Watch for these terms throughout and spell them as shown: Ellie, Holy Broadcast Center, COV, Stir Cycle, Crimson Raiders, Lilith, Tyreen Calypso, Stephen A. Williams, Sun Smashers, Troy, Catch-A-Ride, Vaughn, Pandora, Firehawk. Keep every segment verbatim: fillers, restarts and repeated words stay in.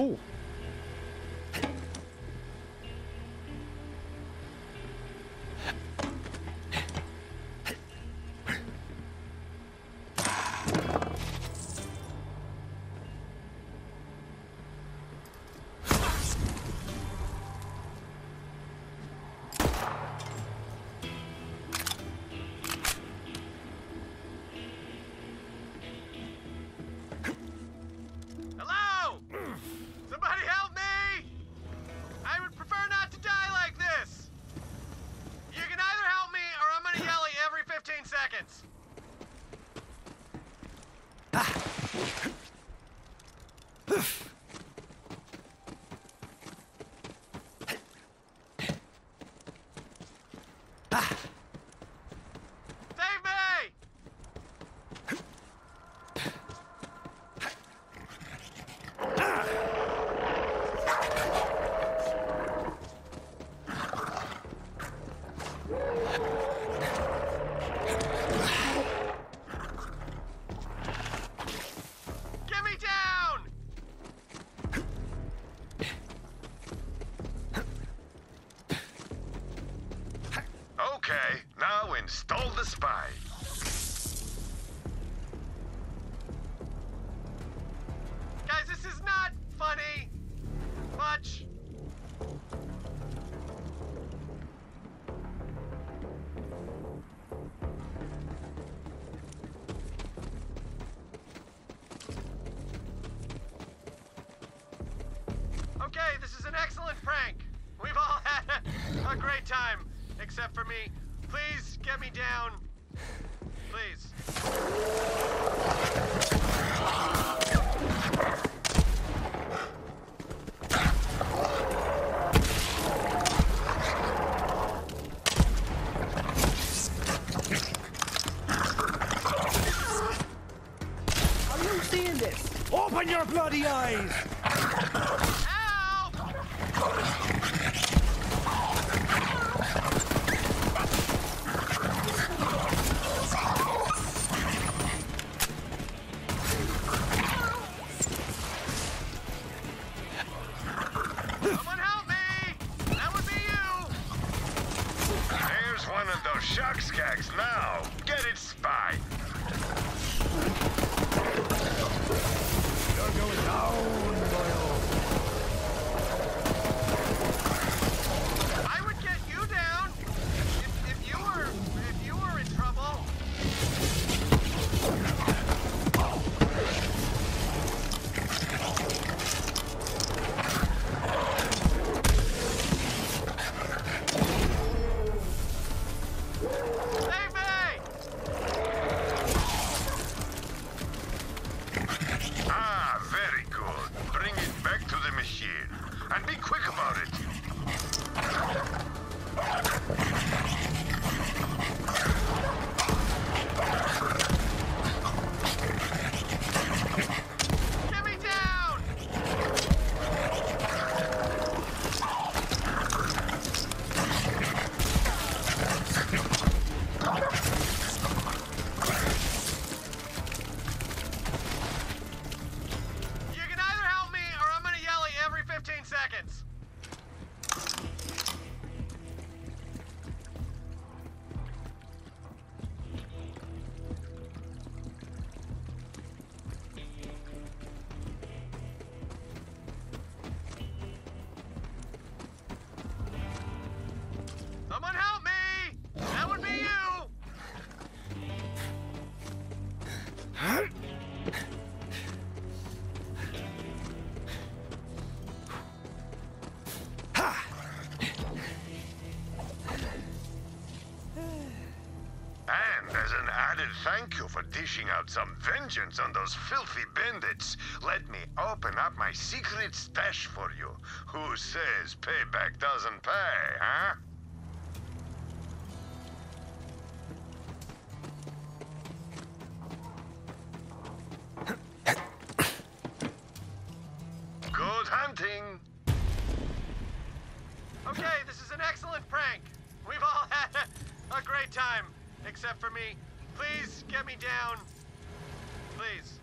Ooh. Bloody eyes! Help! Someone help me! That would be you! There's one of those shuck skacks now! Get it, spy! I would get you down if, if you were if you were in trouble. Save me! Ah, very good. Bring it back to the machine and be quick about it. Thank you for dishing out some vengeance on those filthy bandits. Let me open up my secret stash for you. Who says payback doesn't pay, huh? Good hunting! Okay, this is an excellent prank. We've all had a great time, except for me. Please, get me down. Please.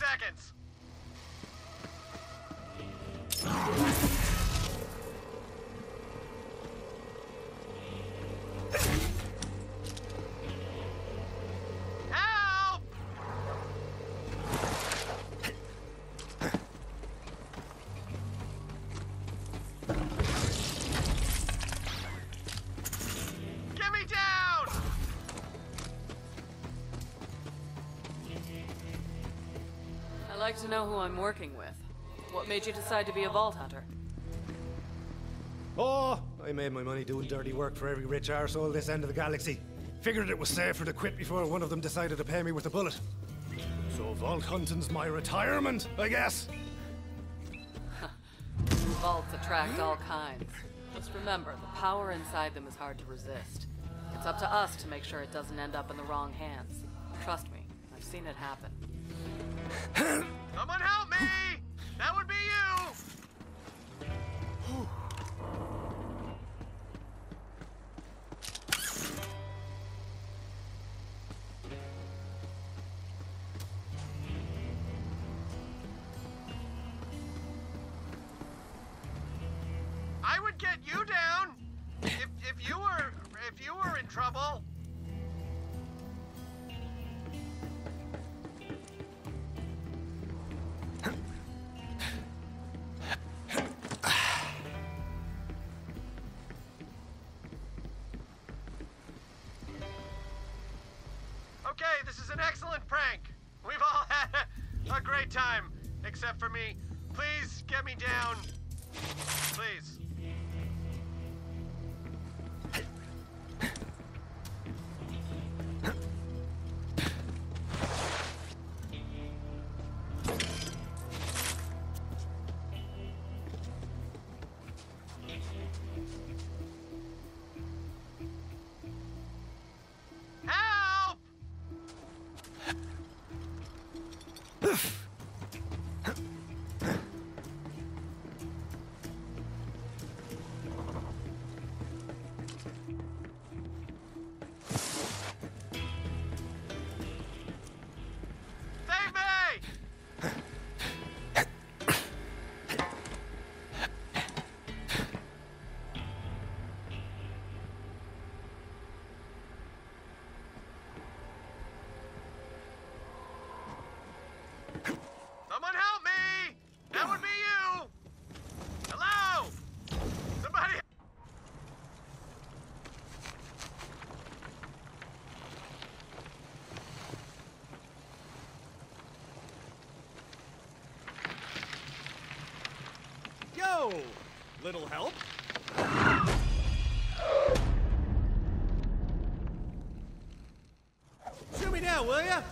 seconds. Help! Get me down! I like to know who I'm working with. What made you decide to be a vault hunter? Oh, I made my money doing dirty work for every rich arsehole this end of the galaxy. Figured it was safer to quit before one of them decided to pay me with a bullet. So vault hunting's my retirement, I guess. Vaults attract all kinds. Just remember, the power inside them is hard to resist. It's up to us to make sure it doesn't end up in the wrong hands. Trust me, I've seen it happen. Someone help me! That would be you! I would get you down if if you were if you were in trouble. Little help? Shoot me down, will ya?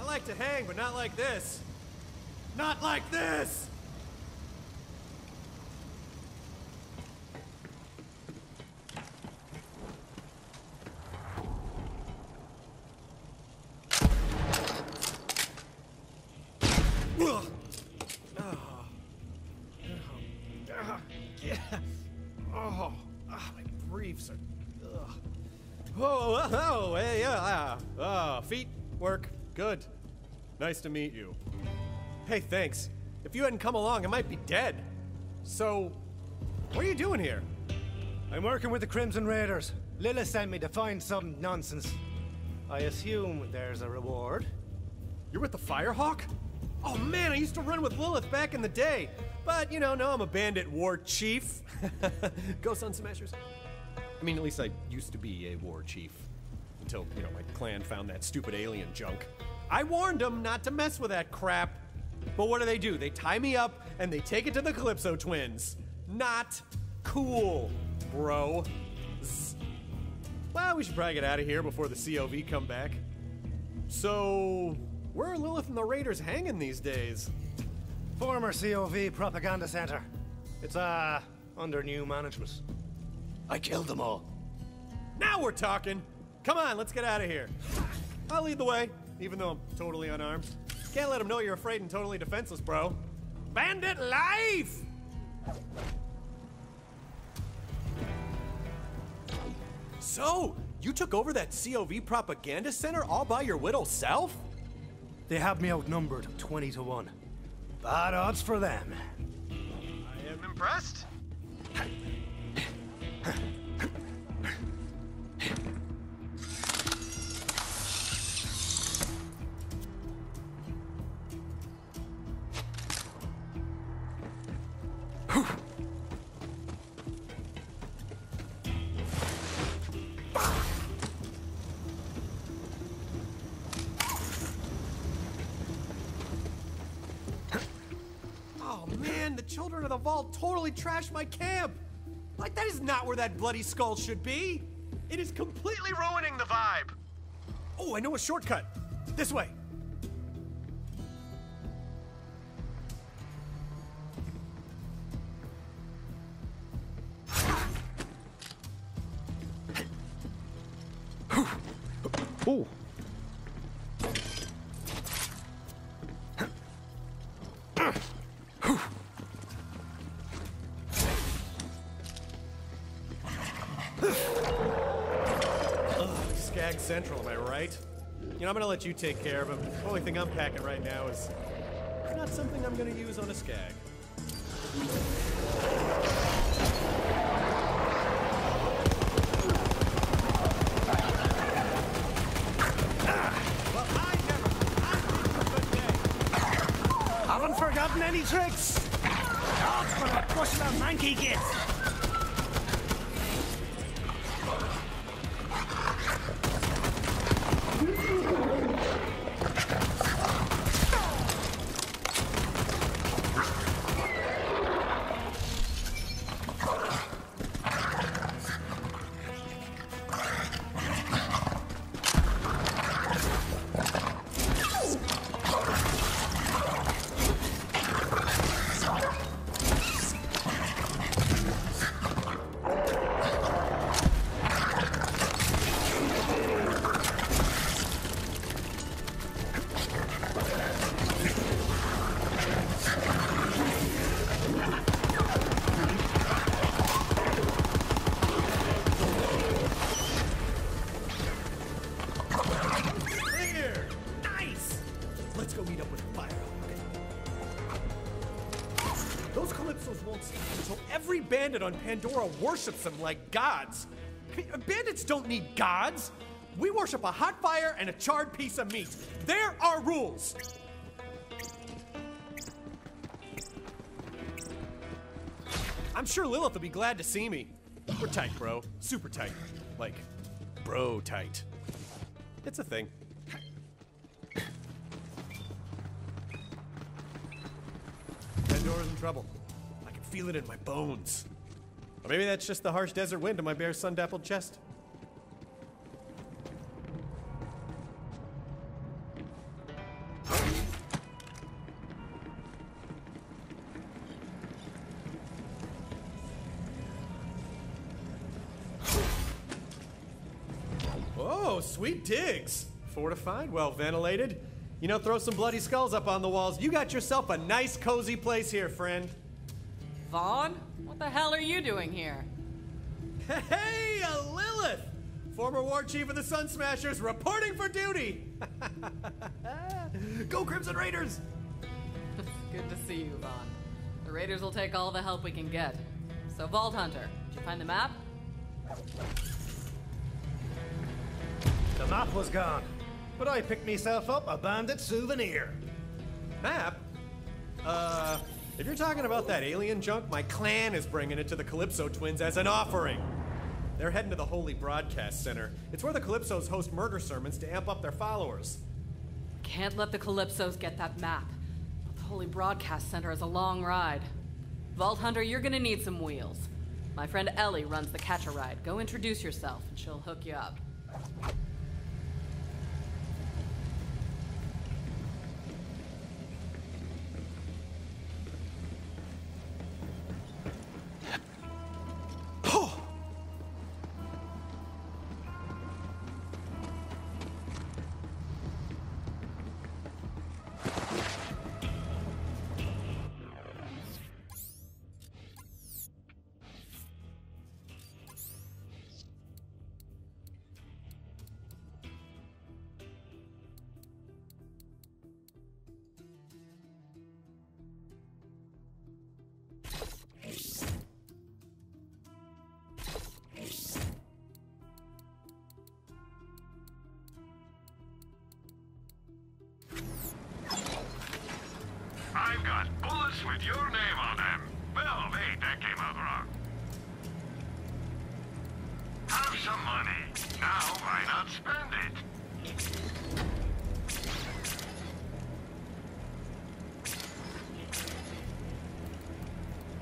I like to hang, but not like this. Not like this! Good. Nice to meet you. Hey, thanks. If you hadn't come along, I might be dead. So, what are you doing here? I'm working with the Crimson Raiders. Lilith sent me to find some nonsense. I assume there's a reward. You're with the Firehawk? Oh man, I used to run with Lilith back in the day. But, you know, now I'm a bandit war chief. Go Sun Smashers. I mean, at least I used to be a war chief. Until, you know, my clan found that stupid alien junk. I warned them not to mess with that crap. But what do they do? They tie me up and they take it to the Calypso twins. Not cool, bro. Z well, we should probably get out of here before the C O V come back. So, where are Lilith and the Raiders hanging these days? Former C O V propaganda center. It's, uh, under new management. I killed them all. Now we're talking. Come on, let's get out of here. I'll lead the way, even though I'm totally unarmed. Can't let them know you're afraid and totally defenseless, bro. Bandit life! So, you took over that C O V propaganda center all by your little self? They have me outnumbered twenty to one. Bad odds for them. I am impressed. Totally trashed my camp. Like, that is not where that bloody skull should be. It is completely ruining the vibe. Oh, I know a shortcut. This way. Oh. Central, am I right? You know, I'm gonna let you take care of him. The only thing I'm packing right now is not something I'm gonna use on a skag. Well, I never, I didn't forget. Haven't forgotten any tricks. Dogs for that pushing out monkey kids. On Pandora worships them like gods. I mean, bandits don't need gods. We worship a hot fire and a charred piece of meat. There are rules. I'm sure Lilith will be glad to see me. We're tight, bro. Super tight. Like, bro tight. It's a thing. Pandora's in trouble. I can feel it in my bones. Or maybe that's just the harsh desert wind on my bare sun-dappled chest. Oh, sweet digs. Fortified, well ventilated. You know, throw some bloody skulls up on the walls. You got yourself a nice, cozy place here, friend. Vaughn? What the hell are you doing here? Hey, a Lilith! Former war chief of the Sun Smashers reporting for duty! Go Crimson Raiders! Good to see you, Vaughn. The Raiders will take all the help we can get. So, Vault Hunter, did you find the map? The map was gone, but I picked myself up a bandit souvenir. Map? Uh... If you're talking about that alien junk, my clan is bringing it to the Calypso twins as an offering. They're heading to the Holy Broadcast Center. It's where the Calypsos host murder sermons to amp up their followers. Can't let the Calypsos get that map. The Holy Broadcast Center is a long ride. Vault Hunter, you're gonna need some wheels. My friend Ellie runs the Catch-A-Ride. Go introduce yourself and she'll hook you up. I've got bullets with your name on them. Well, wait, that came out wrong. Have some money. Now, why not spend it?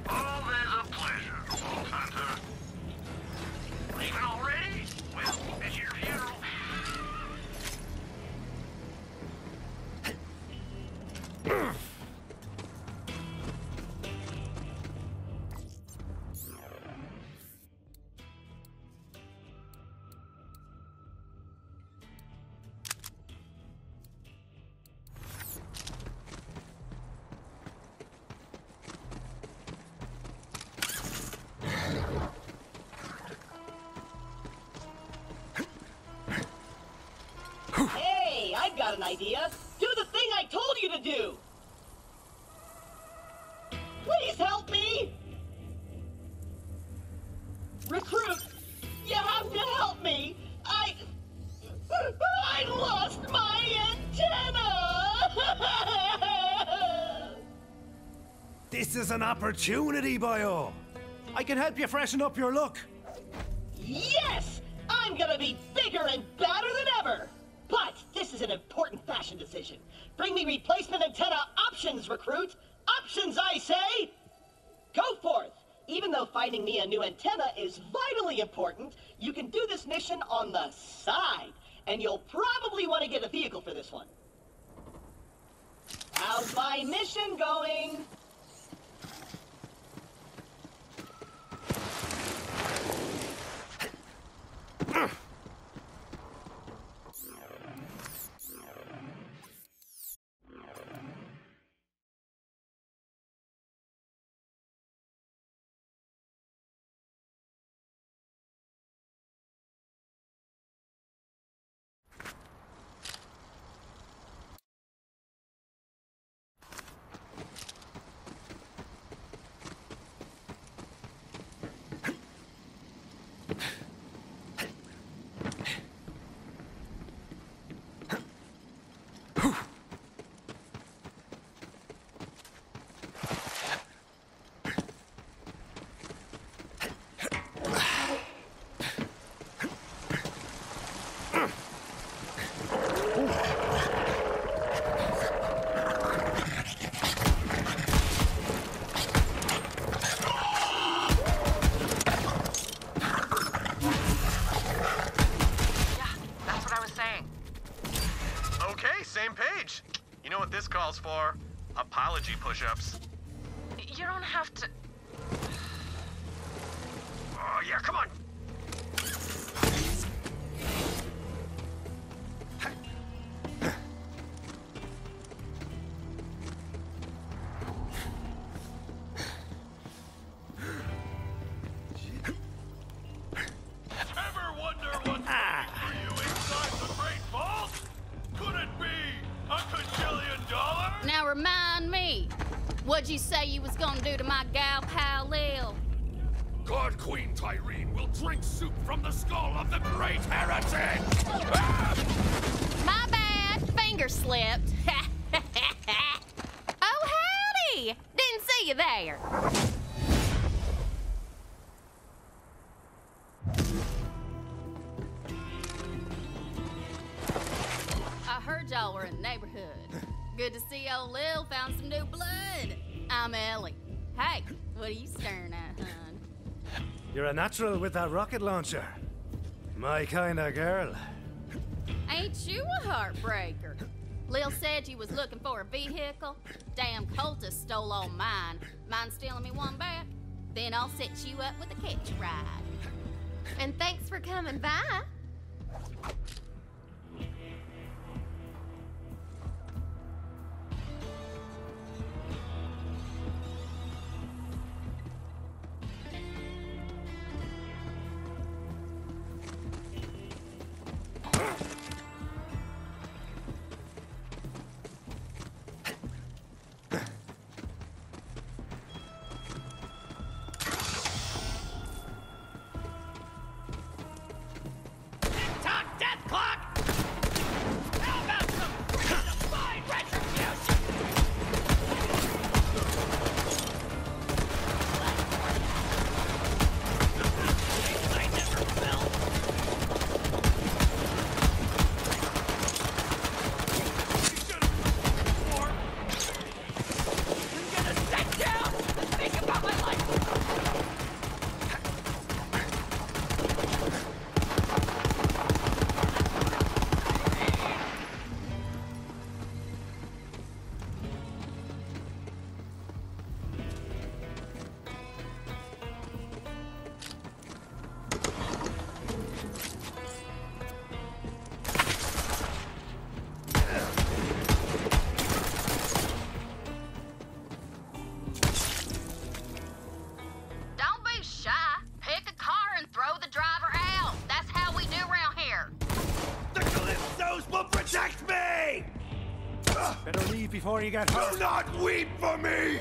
Always a pleasure, old hunter. Leaving already? Well, it's your funeral. An idea. Do the thing I told you to do! Please help me! Recruit, you have to help me! I... I lost my antenna! This is an opportunity, Bio! I can help you freshen up your look! Yes! I'm gonna be bigger and badder than ever! But this is an important fashion decision. Bring me replacement antenna options, recruit. Options, I say! Go forth! Even though finding me a new antenna is vitally important, you can do this mission on the side. And you'll probably want to get a vehicle for this one. How's my mission going? For apology push-ups. You don't have to... Oh, yeah, come on! You say you was gonna do to my gal pal Lil? God, Queen Tyreen will drink soup from the skull of the great heretic! My bad, finger slipped. Oh, howdy! Didn't see you there. I heard y'all were in the neighborhood. Good to see old Lil found some new blood. I'm Ellie. Hey, what are you staring at, hon? You're a natural with that rocket launcher. My kind of girl. Ain't you a heartbreaker? Lil said you was looking for a vehicle. Damn cultist stole all mine. Mind stealing me one back? Then I'll set you up with a catch-a-ride. And thanks for coming by. Clock! How about some fine leave before you get hurt. Do not weep for me!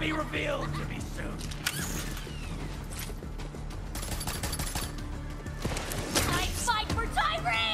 Be revealed to me soon. I fight for Tyreen!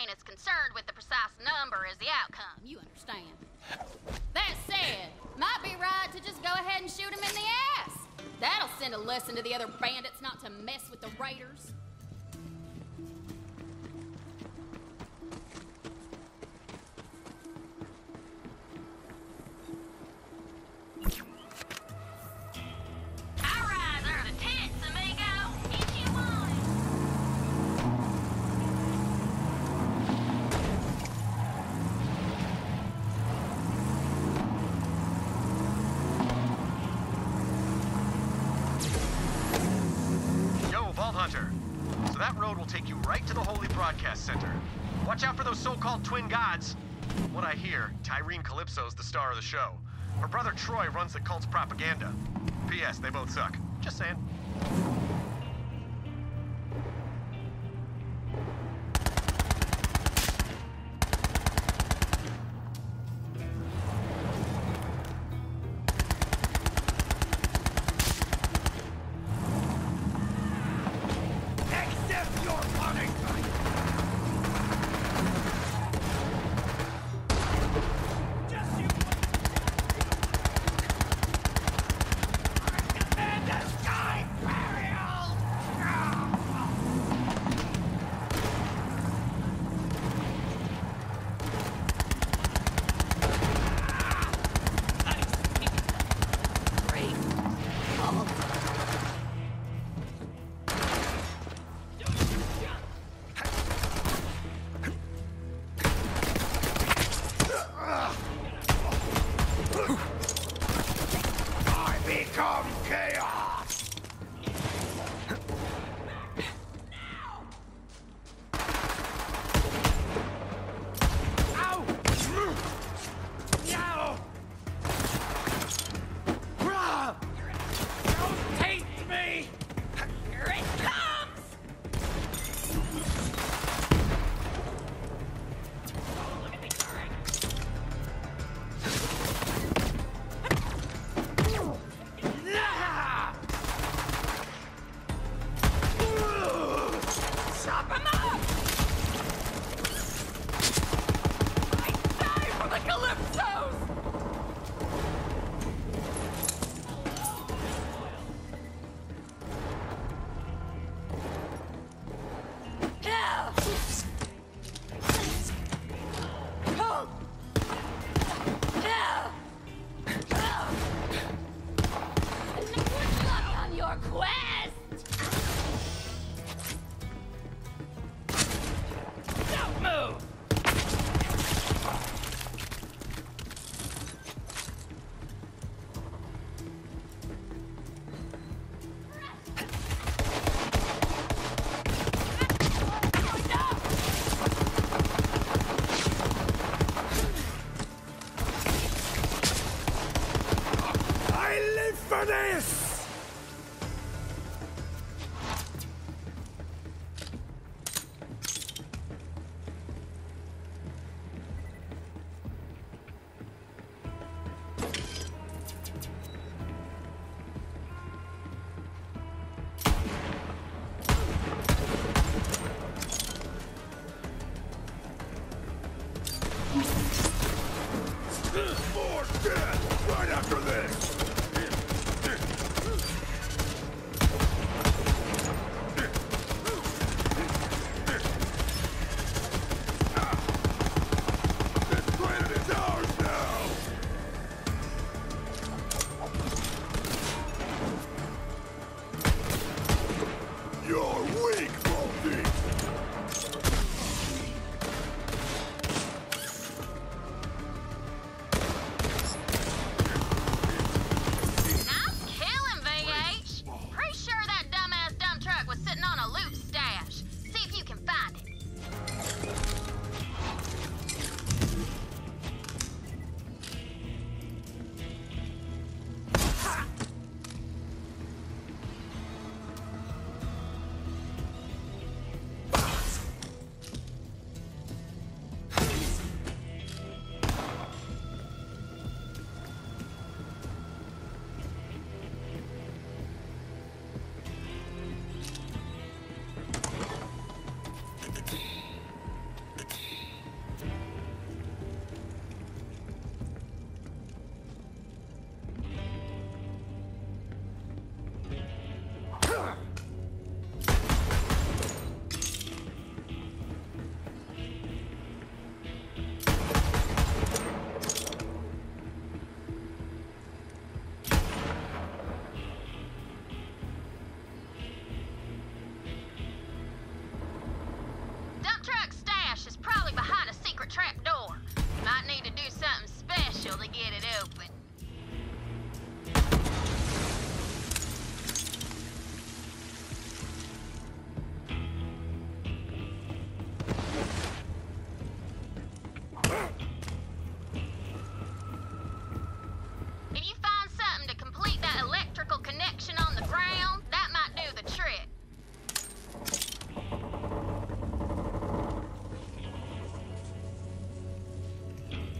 ain't as concerned with the precise number as the outcome, you understand. That said, might be right to just go ahead and shoot him in the ass. That'll send a lesson to the other bandits not to mess with the raiders. Tyreen Calypso is the star of the show. Her brother Troy runs the cult's propaganda. P S They both suck. Just saying.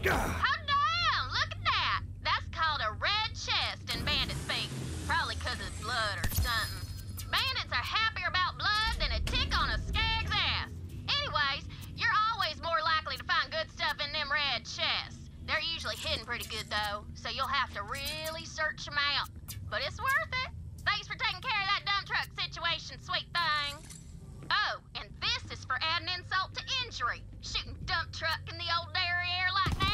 Oh, damn! Look at that! That's called a red chest in bandit speak. Probably because it's blood or something. Bandits are happier about blood than a tick on a skag's ass. Anyways, you're always more likely to find good stuff in them red chests. They're usually hidden pretty good, though, so you'll have to really search them out. But it's worth it. Thanks for taking care of that dump truck situation, sweet thing. Oh, and this is for adding insult to injury. Shooting dump truck in the old derriere like that.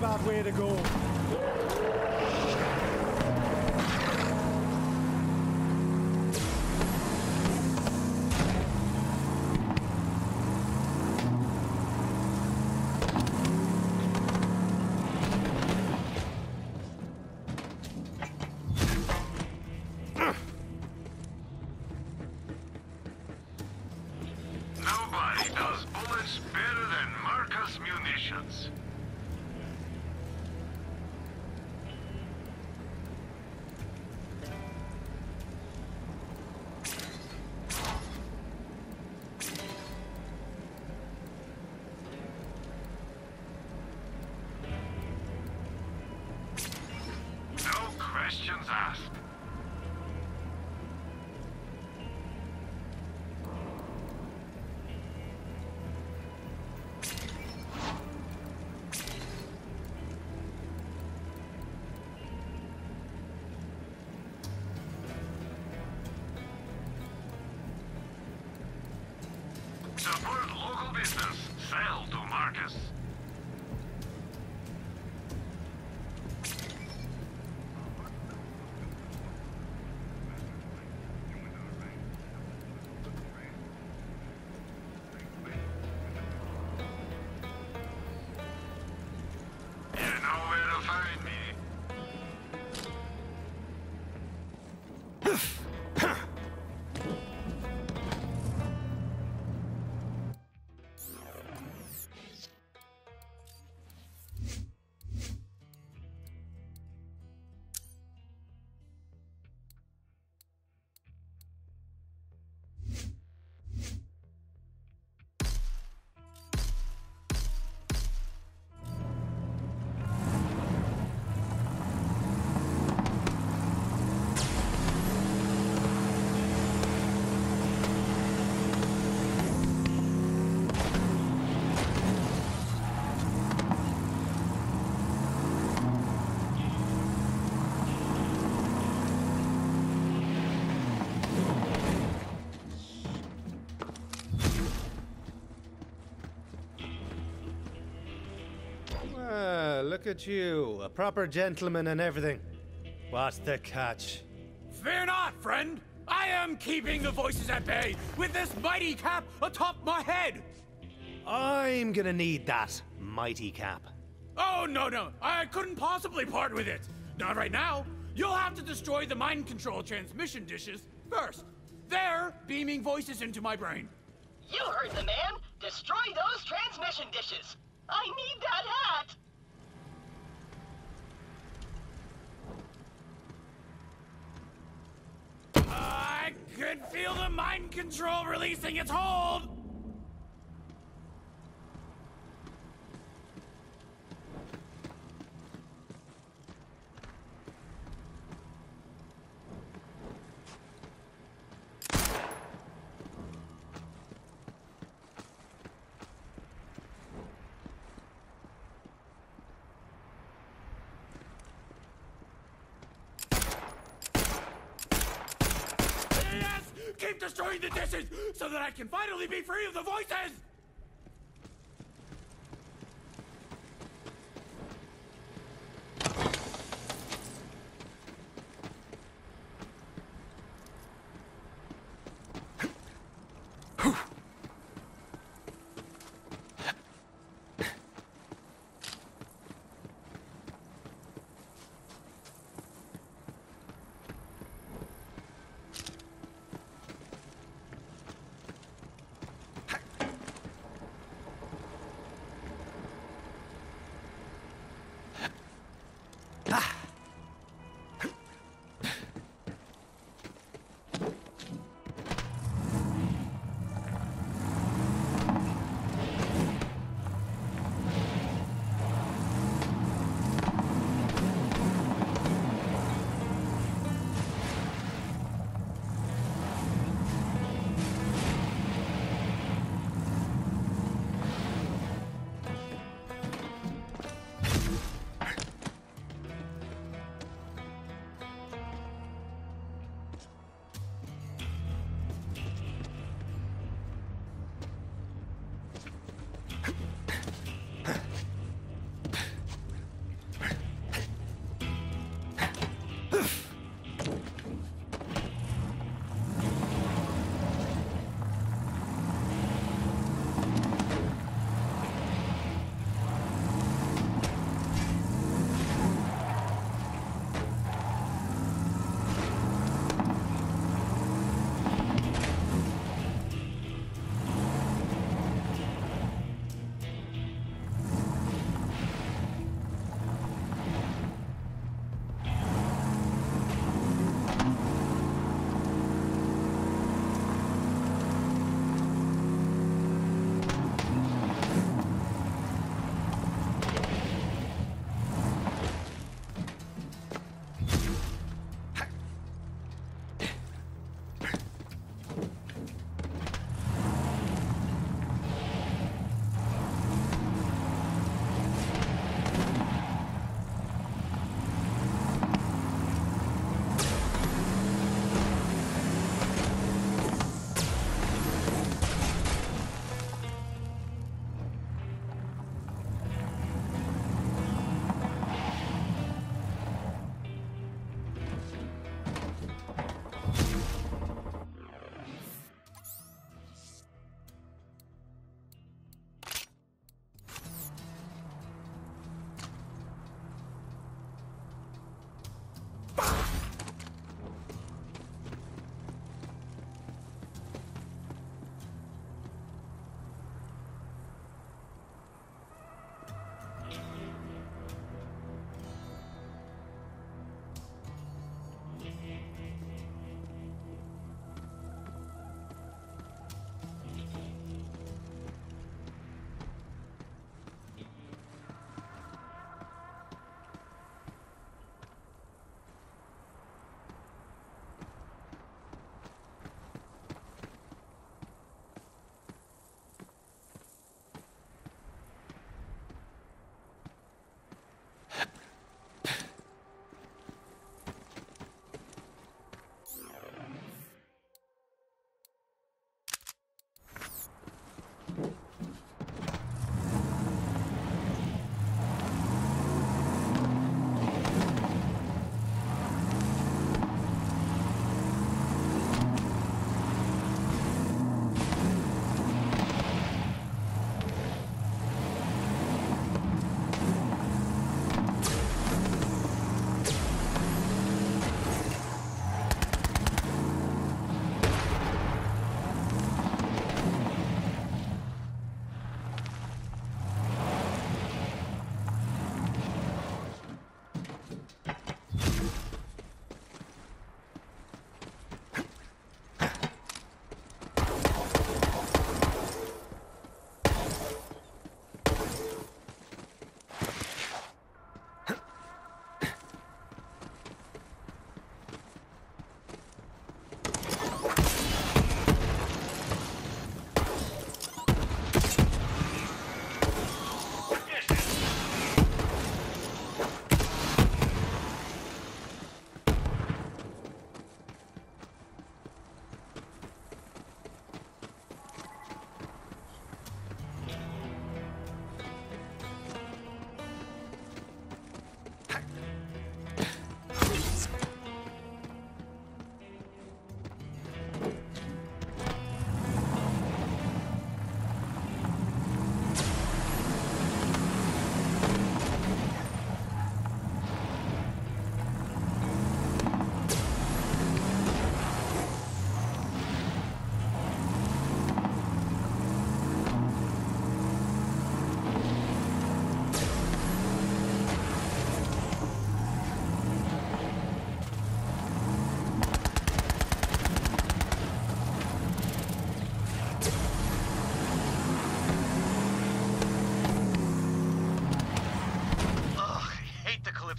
Bad way to go. Look at you, a proper gentleman and everything. What's the catch? Fear not, friend! I am keeping the voices at bay with this mighty cap atop my head! I'm gonna need that mighty cap. Oh, no, no. I couldn't possibly part with it. Not right now. You'll have to destroy the mind control transmission dishes first. They're beaming voices into my brain. You heard the man. Destroy those transmission dishes. I need that hat. I could feel the mind control releasing its hold. Keep destroying the dishes so that I can finally be free of the voices!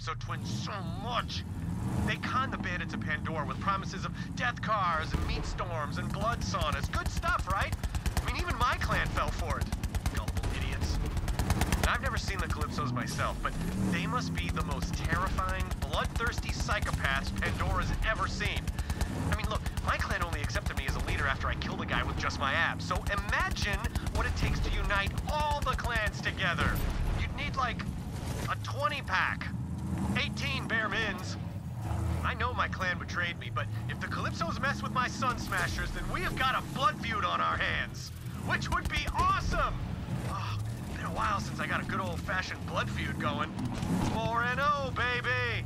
Calypso twins so much. They conned the bandits of Pandora with promises of death cars and meat storms and blood saunas. Good stuff, right? I mean, even my clan fell for it. Gullible idiots. And I've never seen the Calypsos myself, but they must be the most terrifying, bloodthirsty psychopaths Pandora's ever seen. I mean, look, my clan only accepted me as a leader after I killed a guy with just my abs. So imagine what it takes to unite all the clans together. You'd need, like, a twenty-pack, eighteen bare mins. I know my clan betrayed me, but if the Calypsos mess with my Sun Smashers, then we have got a blood feud on our hands, which would be awesome! Oh, it's been a while since I got a good old-fashioned blood feud going. four and oh, baby!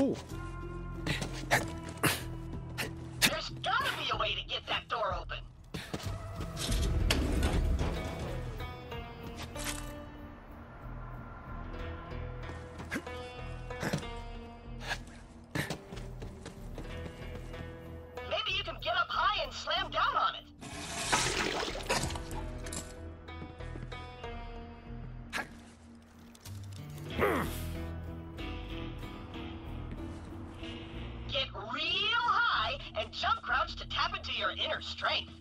Ooh. There's gotta be a way to get that door open. Maybe you can get up high and slam down on it. Get real high and jump crouch to tap into your inner strength.